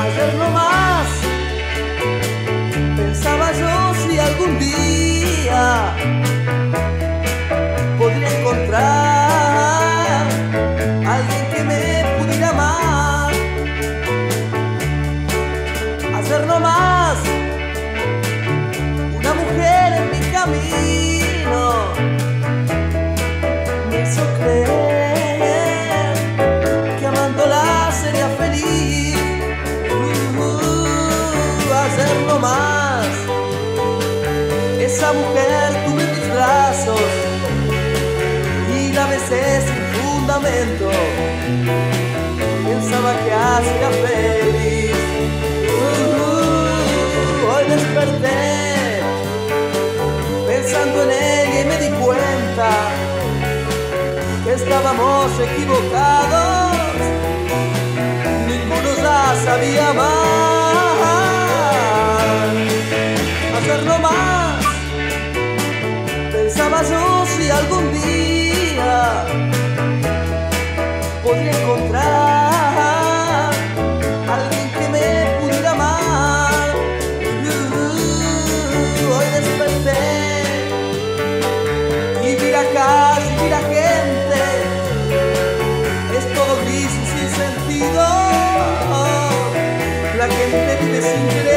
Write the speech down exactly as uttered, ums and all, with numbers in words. Ayer nomás pensaba yo si algún día podría encontrar a alguien que me pudiera amar. Ayer nomás una mujer en mi camino me hizo creer más. Esa mujer tuve en mis brazos y la besé sin fundamento. Pensaba que hacía feliz. Uh, uh, hoy desperté pensando en ella y me di cuenta que estábamos equivocados. Ninguno ya sabía más. Ayer nomás pensaba yo si algún día podría encontrar a alguien que me pudiera amar. Uh, hoy desperté y mira casa y mira gente, es todo gris y sin sentido. La gente vive sin querer.